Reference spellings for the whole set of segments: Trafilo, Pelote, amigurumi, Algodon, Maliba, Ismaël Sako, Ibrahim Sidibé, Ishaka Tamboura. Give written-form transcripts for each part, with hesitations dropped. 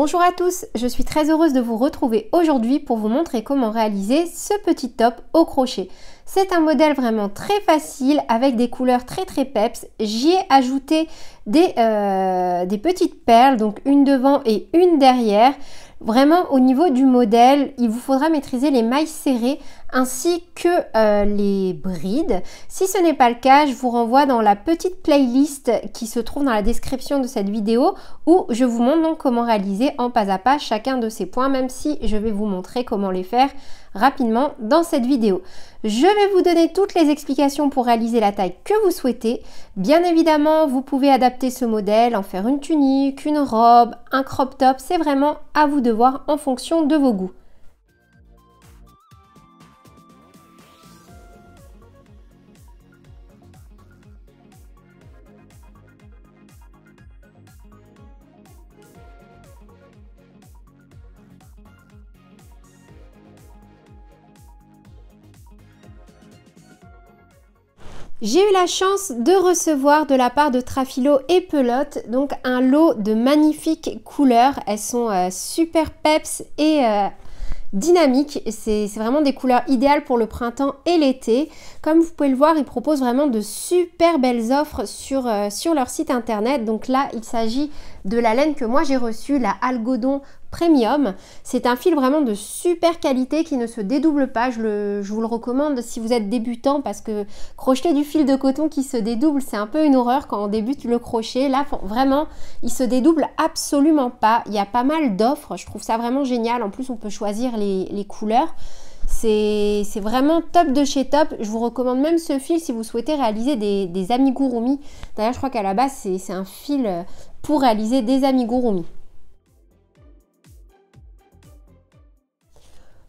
Bonjour à tous, je suis très heureuse de vous retrouver aujourd'hui pour vous montrer comment réaliser ce petit top au crochet. C'est un modèle vraiment très facile avec des couleurs très peps. J'y ai ajouté des petites perles, donc une devant et une derrière. Vraiment au niveau du modèle, il vous faudra maîtriser les mailles serrées ainsi que les brides. Si ce n'est pas le cas, je vous renvoie dans la petite playlist qui se trouve dans la description de cette vidéo où je vous montre donc comment réaliser en pas à pas chacun de ces points, même si je vais vous montrer comment les faire rapidement dans cette vidéo. Je vais vous donner toutes les explications pour réaliser la taille que vous souhaitez. Bien évidemment, vous pouvez adapter ce modèle, en faire une tunique, une robe, un crop top, c'est vraiment à vous de voir en fonction de vos goûts. J'ai eu la chance de recevoir de la part de Trafilo et Pelote donc un lot de magnifiques couleurs. Elles sont super peps et dynamiques. C'est vraiment des couleurs idéales pour le printemps et l'été. Comme vous pouvez le voir, ils proposent vraiment de super belles offres sur leur site internet. Donc là, il s'agit de la laine que moi j'ai reçue, la Algodon Premium. C'est un fil vraiment de super qualité qui ne se dédouble pas. Je vous le recommande si vous êtes débutant parce que crocheter du fil de coton qui se dédouble, c'est un peu une horreur quand on débute le crochet. Là, vraiment, il se dédouble absolument pas. Il y a pas mal d'offres. Je trouve ça vraiment génial. En plus, on peut choisir les couleurs. C'est vraiment top de chez top. Je vous recommande même ce fil si vous souhaitez réaliser des amigurumi. D'ailleurs, je crois qu'à la base, c'est un fil pour réaliser des amigurumi.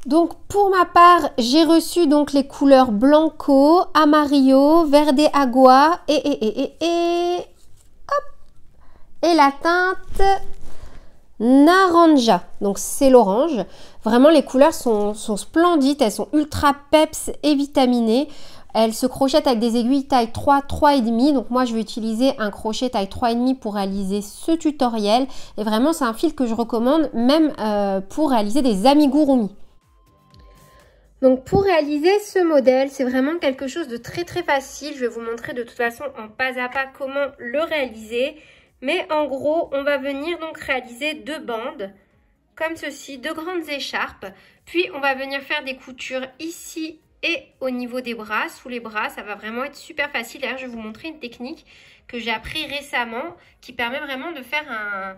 Donc pour ma part, j'ai reçu donc les couleurs Blanco, Amarillo, Verde Agua et la teinte Naranja. Donc c'est l'orange. Vraiment les couleurs sont splendides, elles sont ultra peps et vitaminées. Elle se crochette avec des aiguilles taille 3, 3,5. Donc moi, je vais utiliser un crochet taille 3,5 pour réaliser ce tutoriel. Et vraiment, c'est un fil que je recommande même pour réaliser des amigurumi. Donc pour réaliser ce modèle, c'est vraiment quelque chose de très facile. Je vais vous montrer de toute façon en pas à pas comment le réaliser. Mais en gros, on va venir donc réaliser deux bandes comme ceci, deux grandes écharpes. Puis on va venir faire des coutures ici et au niveau des bras, sous les bras, ça va vraiment être super facile. D'ailleurs, je vais vous montrer une technique que j'ai appris récemment qui permet vraiment de faire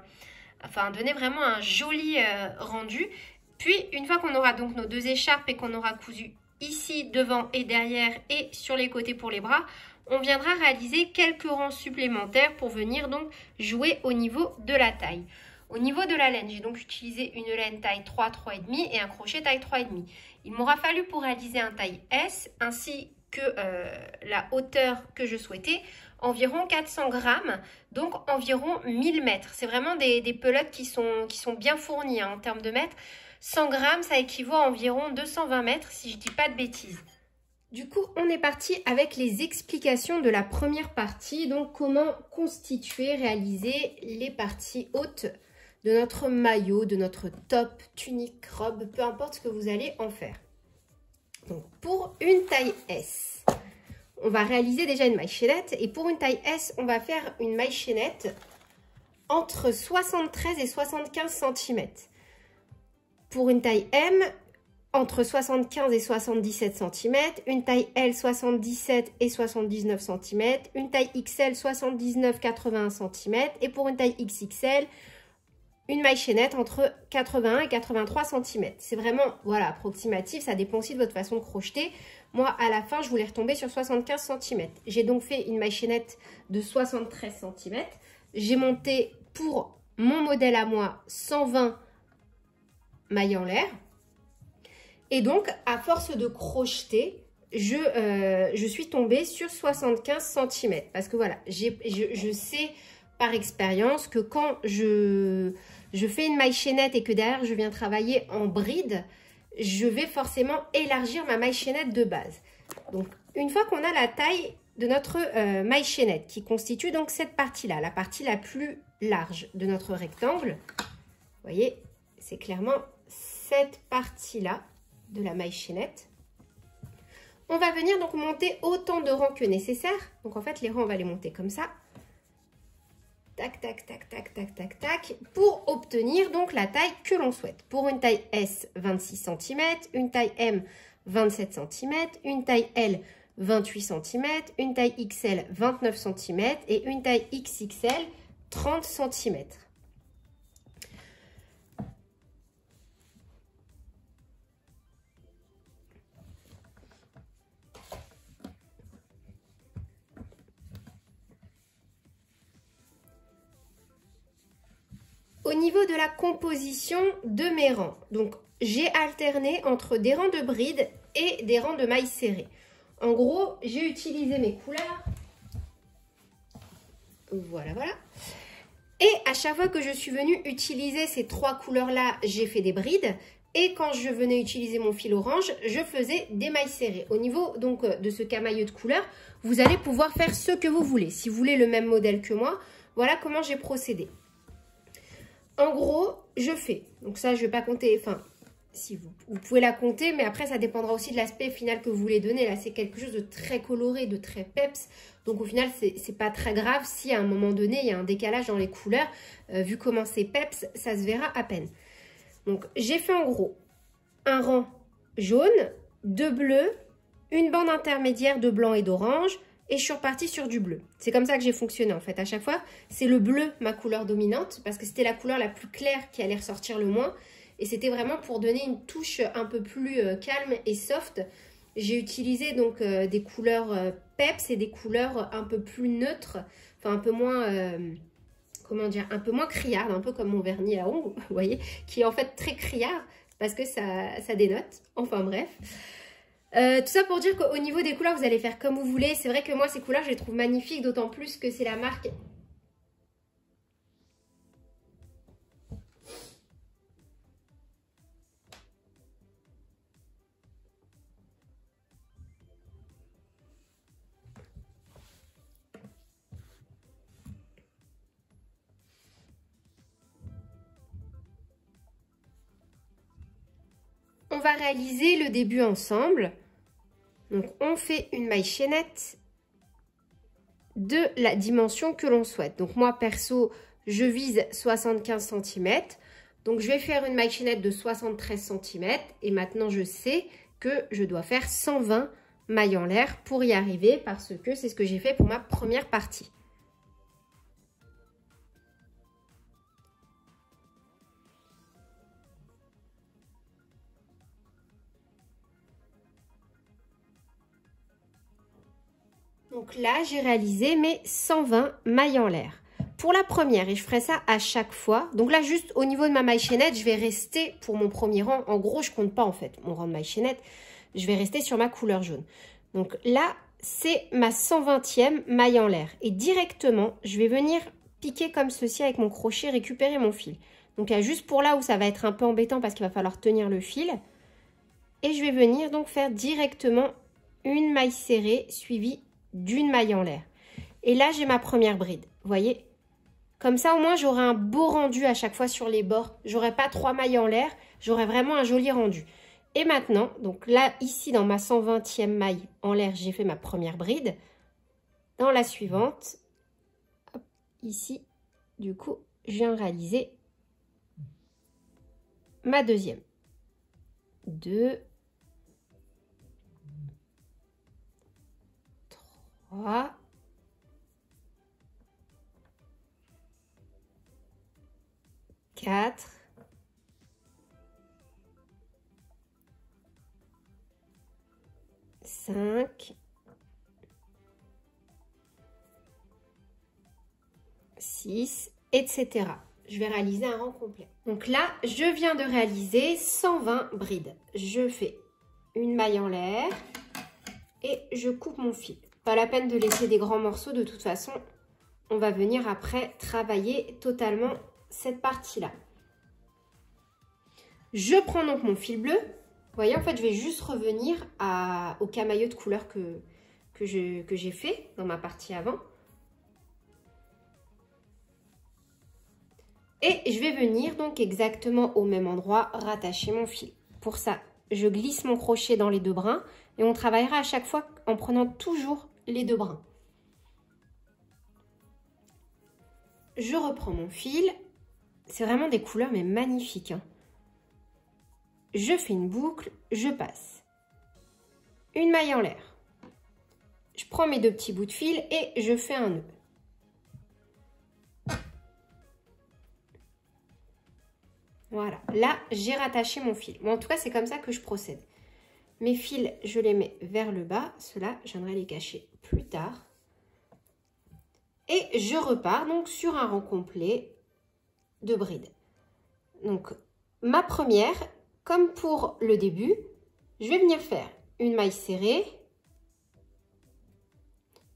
donner vraiment un joli rendu. Puis, une fois qu'on aura donc nos deux écharpes et qu'on aura cousu ici, devant et derrière et sur les côtés pour les bras, on viendra réaliser quelques rangs supplémentaires pour venir donc jouer au niveau de la taille. Au niveau de la laine, j'ai donc utilisé une laine taille 3, 3,5 et un crochet taille 3,5. Il m'aura fallu pour réaliser un taille S ainsi que la hauteur que je souhaitais, environ 400 grammes, donc environ 1000 mètres. C'est vraiment des pelotes qui sont bien fournies hein, en termes de mètres. 100 grammes, ça équivaut à environ 220 mètres si je ne dis pas de bêtises. Du coup, on est parti avec les explications de la première partie, donc comment constituer, réaliser les parties hautes de notre maillot, de notre top, tunique, robe, peu importe ce que vous allez en faire. Donc pour une taille S, on va réaliser déjà une maille chaînette et pour une taille S, on va faire une maille chaînette entre 73 et 75 cm. Pour une taille M, entre 75 et 77 cm, une taille L 77 et 79 cm, une taille XL 79-81 cm et pour une taille XXL, une maille chaînette entre 81 et 83 cm. C'est vraiment voilà, approximatif, ça dépend aussi de votre façon de crocheter. Moi, à la fin, je voulais retomber sur 75 cm. J'ai donc fait une maille chaînette de 73 cm. J'ai monté pour mon modèle à moi 120 mailles en l'air. Et donc, à force de crocheter, je suis tombée sur 75 cm. Parce que voilà, je sais par expérience que quand je fais une maille chaînette et que derrière je viens travailler en bride, je vais forcément élargir ma maille chaînette de base. Donc une fois qu'on a la taille de notre maille chaînette qui constitue donc cette partie là, la partie la plus large de notre rectangle, Vous voyez, c'est clairement cette partie-là de la maille chaînette. On va venir donc monter autant de rangs que nécessaire. Donc en fait, les rangs, on va les monter comme ça. Tac, tac, tac, tac, tac, tac, tac, pour obtenir donc la taille que l'on souhaite. Pour une taille S, 26 cm, une taille M, 27 cm, une taille L, 28 cm, une taille XL, 29 cm et une taille XXL, 30 cm. Au niveau de la composition de mes rangs, donc j'ai alterné entre des rangs de brides et des rangs de mailles serrées. En gros, j'ai utilisé mes couleurs. Voilà, voilà. Et à chaque fois que je suis venue utiliser ces trois couleurs-là, j'ai fait des brides. Et quand je venais utiliser mon fil orange, je faisais des mailles serrées. Au niveau donc de ce camailleux de couleurs, vous allez pouvoir faire ce que vous voulez. Si vous voulez le même modèle que moi, voilà comment j'ai procédé. En gros, je fais, donc ça je ne vais pas compter, enfin, si vous pouvez la compter, mais après ça dépendra aussi de l'aspect final que vous voulez donner. Là, c'est quelque chose de très coloré, de très peps, donc au final, c'est pas très grave si à un moment donné, il y a un décalage dans les couleurs. Vu comment c'est peps, ça se verra à peine. Donc, j'ai fait en gros un rang jaune, deux bleus, une bande intermédiaire de blanc et d'orange, et je suis repartie sur du bleu. C'est comme ça que j'ai fonctionné en fait. À chaque fois, c'est le bleu ma couleur dominante parce que c'était la couleur la plus claire qui allait ressortir le moins. Et c'était vraiment pour donner une touche un peu plus calme et soft. J'ai utilisé donc des couleurs peps et des couleurs un peu plus neutres. Enfin un peu moins, comment dire, un peu moins criarde. Un peu comme mon vernis à ongles, vous voyez, qui est en fait très criard parce que ça dénote. Enfin bref. Tout ça pour dire qu'au niveau des couleurs, vous allez faire comme vous voulez. C'est vrai que moi, ces couleurs, je les trouve magnifiques, d'autant plus que c'est la marque... On va réaliser le début ensemble. Donc, on fait une maille chaînette de la dimension que l'on souhaite. Donc, moi, perso, je vise 75 cm. Donc, je vais faire une maille chaînette de 73 cm. Et maintenant, je sais que je dois faire 120 mailles en l'air pour y arriver parce que c'est ce que j'ai fait pour ma première partie. Donc là, j'ai réalisé mes 120 mailles en l'air. Pour la première, et je ferai ça à chaque fois. Donc là, juste au niveau de ma maille chaînette, je vais rester pour mon premier rang. En gros, je compte pas en fait mon rang de maille chaînette. Je vais rester sur ma couleur jaune. Donc là, c'est ma 120e maille en l'air. Et directement, je vais venir piquer comme ceci avec mon crochet, récupérer mon fil. Donc là, juste pour là où ça va être un peu embêtant parce qu'il va falloir tenir le fil. Et je vais venir donc faire directement une maille serrée suivie d'une maille en l'air. Et là, j'ai ma première bride, vous voyez. Comme ça, au moins, j'aurai un beau rendu à chaque fois sur les bords. J'aurai pas trois mailles en l'air, j'aurai vraiment un joli rendu. Et maintenant, donc là, ici, dans ma 120e maille en l'air, j'ai fait ma première bride. Dans la suivante, hop, ici, du coup, je viens réaliser ma deuxième. Deux. 3, 4, 5, 6, etc. Je vais réaliser un rang complet. Donc là, je viens de réaliser 120 brides. Je fais une maille en l'air et je coupe mon fil. Pas la peine de laisser des grands morceaux, de toute façon, on va venir après travailler totalement cette partie-là. Je prends donc mon fil bleu. Vous voyez, en fait, je vais juste revenir au camailleux de couleur que j'ai fait dans ma partie avant. Et je vais venir donc exactement au même endroit rattacher mon fil. Pour ça, je glisse mon crochet dans les deux brins et on travaillera à chaque fois en prenant toujours les deux brins. Je reprends mon fil. C'est vraiment des couleurs mais magnifiques, hein. Je fais une boucle, je passe une maille en l'air. Je prends mes deux petits bouts de fil et je fais un nœud. Voilà, là j'ai rattaché mon fil. Bon, en tout cas, c'est comme ça que je procède. Mes fils, je les mets vers le bas. Ceux-là, j'aimerais les cacher plus tard. Et je repars donc sur un rang complet de brides. Donc, ma première, comme pour le début, je vais venir faire une maille serrée,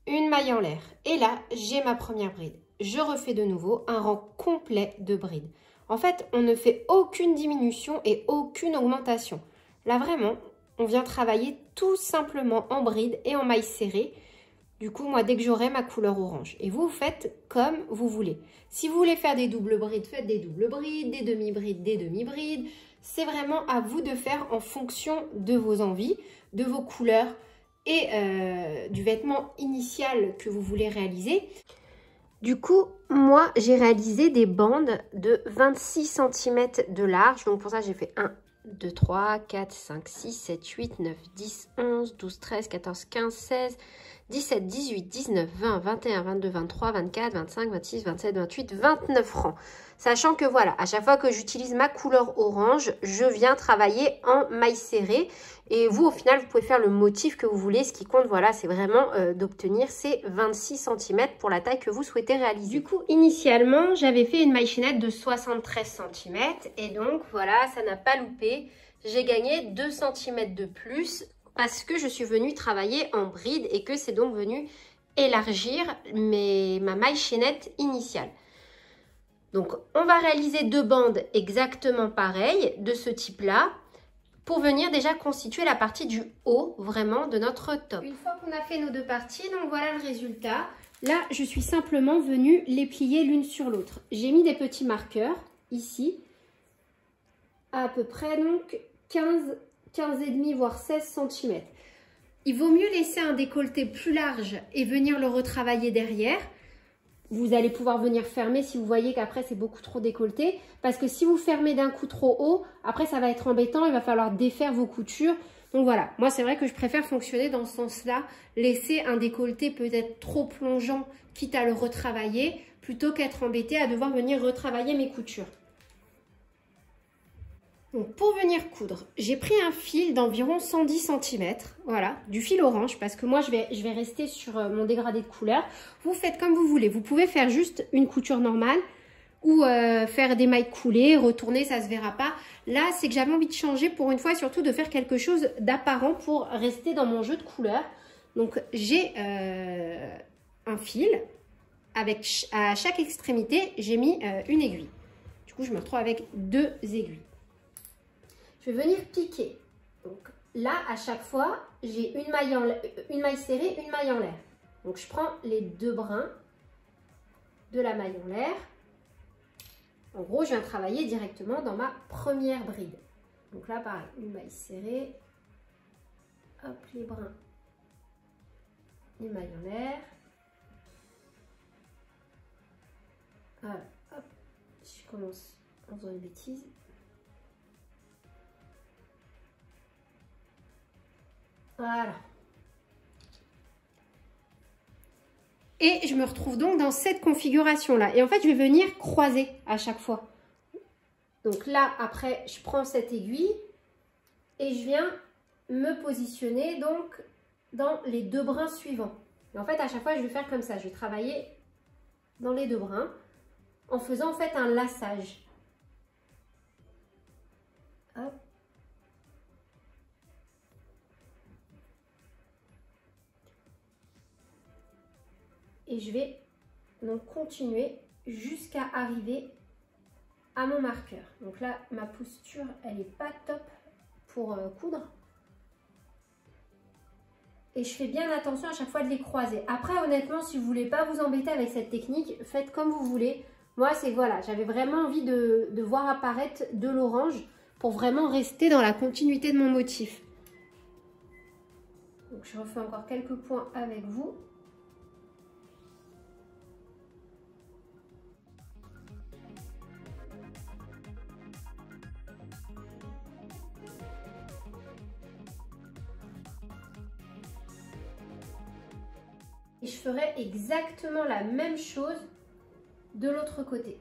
une maille en l'air. Et là, j'ai ma première bride. Je refais de nouveau un rang complet de brides. En fait, on ne fait aucune diminution et aucune augmentation. Là, vraiment, on vient travailler tout simplement en bride et en maille serrée. Du coup, moi, dès que j'aurai ma couleur orange. Et vous, faites comme vous voulez. Si vous voulez faire des doubles brides, faites des doubles brides, des demi-brides, des demi-brides. C'est vraiment à vous de faire en fonction de vos envies, de vos couleurs et du vêtement initial que vous voulez réaliser. Du coup, moi, j'ai réalisé des bandes de 26 cm de large. Donc, pour ça, j'ai fait 1, 2, 3, 4, 5, 6, 7, 8, 9, 10, 11, 12, 13, 14, 15, 16, 17, 18, 19, 20, 21, 22, 23, 24, 25, 26, 27, 28, 29 rangs. Sachant que voilà, à chaque fois que j'utilise ma couleur orange, je viens travailler en maille serrée. Et vous, au final, vous pouvez faire le motif que vous voulez. Ce qui compte, voilà, c'est vraiment d'obtenir ces 26 cm pour la taille que vous souhaitez réaliser. Du coup, initialement, j'avais fait une maille chaînette de 73 cm. Et donc, voilà, ça n'a pas loupé. J'ai gagné 2 cm de plus parce que je suis venue travailler en bride et que c'est donc venu élargir ma maille chaînette initiale. Donc, on va réaliser deux bandes exactement pareilles de ce type-là, pour venir déjà constituer la partie du haut, vraiment, de notre top. Une fois qu'on a fait nos deux parties, donc voilà le résultat. Là, je suis simplement venue les plier l'une sur l'autre. J'ai mis des petits marqueurs, ici, à peu près donc 15,5 voire 16 cm. Il vaut mieux laisser un décolleté plus large et venir le retravailler derrière. Vous allez pouvoir venir fermer si vous voyez qu'après c'est beaucoup trop décolleté. Parce que si vous fermez d'un coup trop haut, après ça va être embêtant, il va falloir défaire vos coutures. Donc voilà, moi c'est vrai que je préfère fonctionner dans ce sens-là. Laisser un décolleté peut-être trop plongeant, quitte à le retravailler, plutôt qu'être embêté à devoir venir retravailler mes coutures. Donc pour venir coudre, j'ai pris un fil d'environ 110 cm, voilà, du fil orange, parce que moi je vais rester sur mon dégradé de couleur. Vous faites comme vous voulez, vous pouvez faire juste une couture normale ou faire des mailles coulées, retourner, ça se verra pas. Là, c'est que j'avais envie de changer pour une fois et surtout de faire quelque chose d'apparent pour rester dans mon jeu de couleurs. Donc j'ai un fil, avec à chaque extrémité, j'ai mis une aiguille. Du coup, je me retrouve avec deux aiguilles. Je vais venir piquer. Donc là, à chaque fois, j'ai une maille serrée, une maille en l'air. Donc je prends les deux brins de la maille en l'air. En gros, je viens travailler directement dans ma première bride. Donc là, pareil, une maille serrée. Hop, les brins. Une maille en l'air. Voilà, hop. Je commence en faisant une bêtise. Voilà. Et je me retrouve donc dans cette configuration-là. Et en fait, je vais venir croiser à chaque fois. Donc là, après, je prends cette aiguille et je viens me positionner donc dans les deux brins suivants. Et en fait, à chaque fois, je vais faire comme ça. Je vais travailler dans les deux brins en faisant en fait un laçage. Hop. Et je vais donc continuer jusqu'à arriver à mon marqueur. Donc là, ma posture, elle n'est pas top pour coudre. Et je fais bien attention à chaque fois de les croiser. Après, honnêtement, si vous ne voulez pas vous embêter avec cette technique, faites comme vous voulez. Moi, c'est voilà, j'avais vraiment envie de voir apparaître de l'orange pour vraiment rester dans la continuité de mon motif. Donc, je refais encore quelques points avec vous. Et je ferai exactement la même chose de l'autre côté.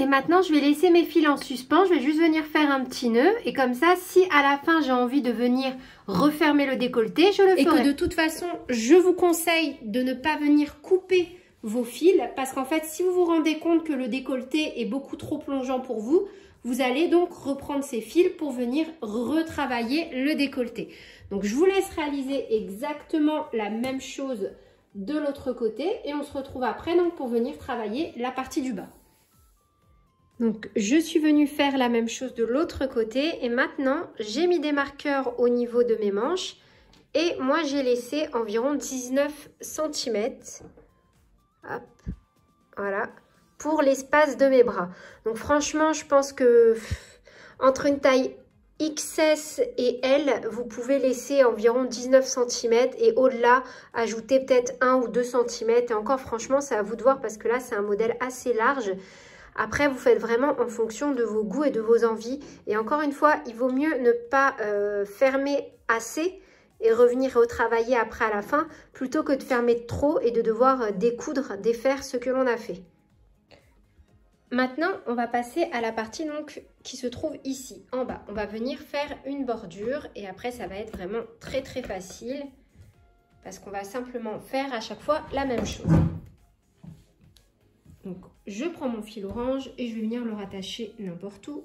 Et maintenant, je vais laisser mes fils en suspens, je vais juste venir faire un petit nœud et comme ça, si à la fin, j'ai envie de venir refermer le décolleté, je le ferai. Et que de toute façon, je vous conseille de ne pas venir couper vos fils parce qu'en fait, si vous vous rendez compte que le décolleté est beaucoup trop plongeant pour vous, vous allez donc reprendre ces fils pour venir retravailler le décolleté. Donc, je vous laisse réaliser exactement la même chose de l'autre côté et on se retrouve après donc pour venir travailler la partie du bas. Donc, je suis venue faire la même chose de l'autre côté et maintenant, j'ai mis des marqueurs au niveau de mes manches et moi, j'ai laissé environ 19 cm, hop, voilà, pour l'espace de mes bras. Donc, franchement, je pense que entre une taille XS et L, vous pouvez laisser environ 19 cm et au-delà, ajouter peut-être 1 ou 2 cm. Et encore, franchement, c'est à vous de voir parce que là, c'est un modèle assez large. Après, vous faites vraiment en fonction de vos goûts et de vos envies. Et encore une fois, il vaut mieux ne pas fermer assez et revenir retravailler après à la fin plutôt que de fermer trop et de devoir découdre, défaire ce que l'on a fait. Maintenant, on va passer à la partie donc, qui se trouve ici, en bas. On va venir faire une bordure et après, ça va être vraiment très très facile parce qu'on va simplement faire à chaque fois la même chose. Donc, je prends mon fil orange et je vais venir le rattacher n'importe où.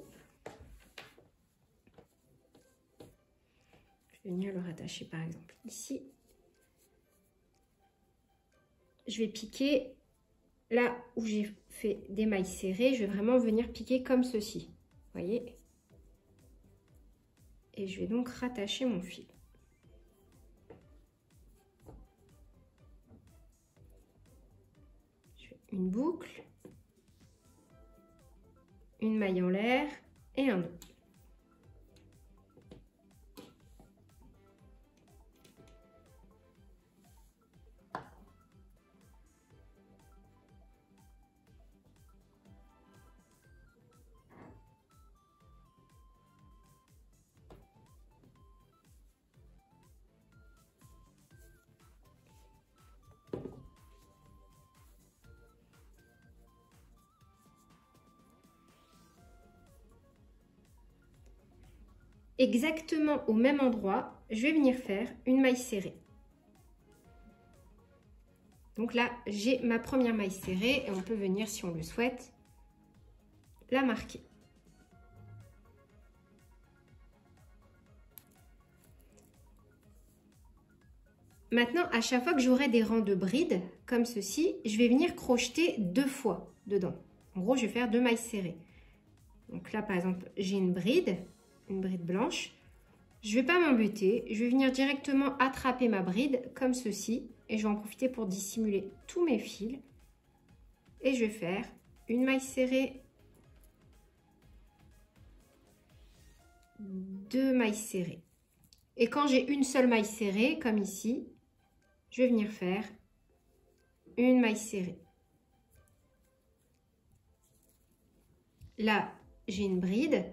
Je vais venir le rattacher par exemple ici. Je vais piquer là où j'ai fait des mailles serrées. Je vais vraiment venir piquer comme ceci. Vous voyez? Et je vais donc rattacher mon fil. Une boucle, une maille en l'air et un nœud. Exactement au même endroit, je vais venir faire une maille serrée. Donc là, j'ai ma première maille serrée et on peut venir, si on le souhaite, la marquer. Maintenant, à chaque fois que j'aurai des rangs de brides, comme ceci, je vais venir crocheter deux fois dedans. En gros, je vais faire deux mailles serrées. Donc là, par exemple, j'ai une bride blanche, je vais pas m'embêter, je vais venir directement attraper ma bride comme ceci et je vais en profiter pour dissimuler tous mes fils et je vais faire une maille serrée, deux mailles serrées et quand j'ai une seule maille serrée comme ici, je vais venir faire une maille serrée. Là, j'ai une bride.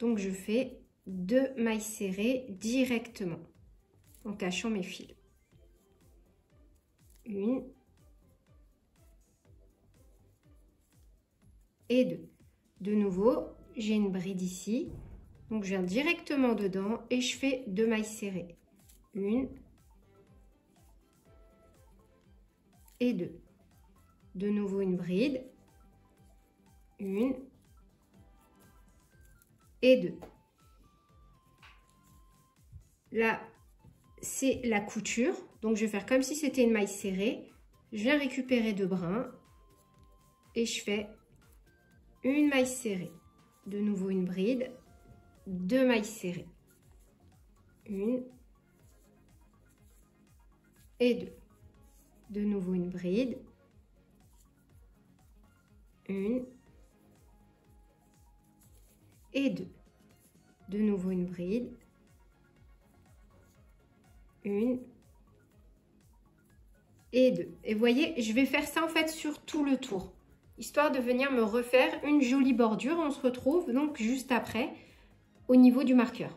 Donc, je fais deux mailles serrées directement en cachant mes fils. Une et 2. De nouveau, j'ai une bride ici, donc je viens directement dedans et je fais 2 mailles serrées. 1 et 2. De nouveau une bride, 1 et 2. Là, c'est la couture, donc je vais faire comme si c'était une maille serrée. Je viens récupérer 2 brins et je fais une maille serrée. De nouveau une bride, 2 mailles serrées. 1 et 2. De nouveau une bride, 1 et 2. De nouveau une bride, 1 et 2. Et vous voyez, je vais faire ça en fait sur tout le tour, histoire de venir me refaire une jolie bordure. On se retrouve donc juste après au niveau du marqueur.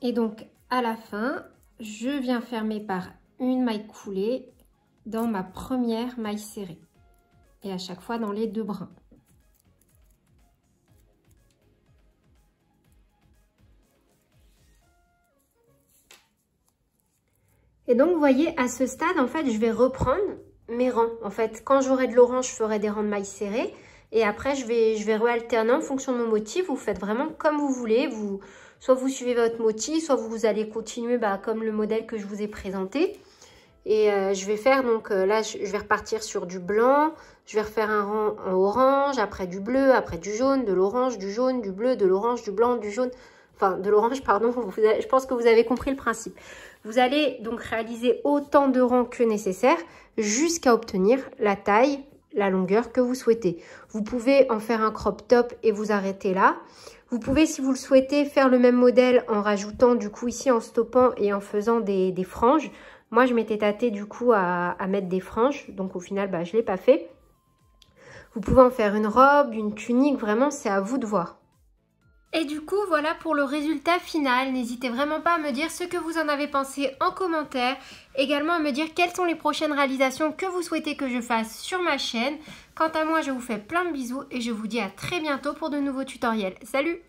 Et donc à la fin, je viens fermer par une maille coulée dans ma première maille serrée et à chaque fois dans les 2 brins. Et donc vous voyez, à ce stade en fait je vais reprendre mes rangs. En fait, quand j'aurai de l'orange, je ferai des rangs de mailles serrées et après je vais réalterner en fonction de mon motif. Vous faites vraiment comme vous voulez, soit vous suivez votre motif, soit vous allez continuer comme le modèle que je vous ai présenté. Et je vais faire donc là je vais repartir sur du blanc, je vais refaire un rang en orange, après du bleu, après du jaune, de l'orange, du jaune, du bleu, de l'orange, du blanc, du jaune, enfin de l'orange pardon. Je pense que vous avez compris le principe. Vous allez donc réaliser autant de rangs que nécessaire jusqu'à obtenir la taille, la longueur que vous souhaitez. Vous pouvez en faire un crop top et vous arrêter là. Vous pouvez, si vous le souhaitez, faire le même modèle en rajoutant du coup ici en stoppant et en faisant des franges. Moi, je m'étais tâtée du coup à mettre des franges, donc au final, je ne l'ai pas fait. Vous pouvez en faire une robe, une tunique, vraiment, c'est à vous de voir. Et du coup, voilà pour le résultat final. N'hésitez vraiment pas à me dire ce que vous en avez pensé en commentaire. Également à me dire quelles sont les prochaines réalisations que vous souhaitez que je fasse sur ma chaîne. Quant à moi, je vous fais plein de bisous et je vous dis à très bientôt pour de nouveaux tutoriels. Salut!